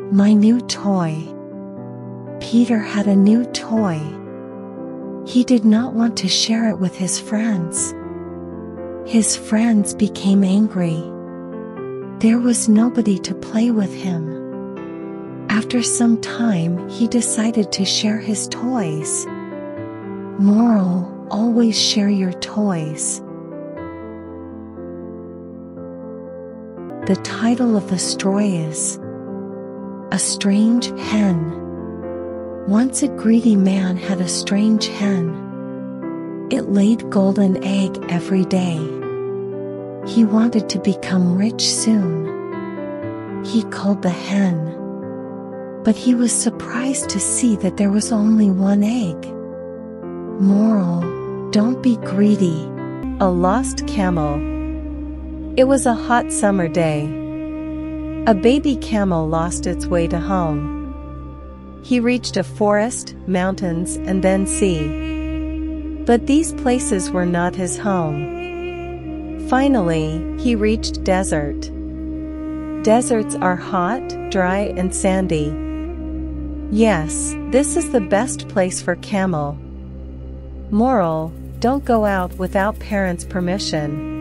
My new toy. Peter had a new toy. He did not want to share it with his friends. His friends became angry. There was nobody to play with him. After some time, he decided to share his toys. Moral: always share your toys. The title of the story is A Strange Hen. Once a greedy man had a strange hen. It laid golden egg every day. He wanted to become rich soon. He called the hen. But he was surprised to see that there was only one egg. Moral: don't be greedy. A lost camel. It was a hot summer day. A baby camel lost its way to home. He reached a forest, mountains, and then sea. But these places were not his home. Finally, he reached desert. Deserts are hot, dry, and sandy. Yes, this is the best place for camel. Moral: don't go out without parents' permission.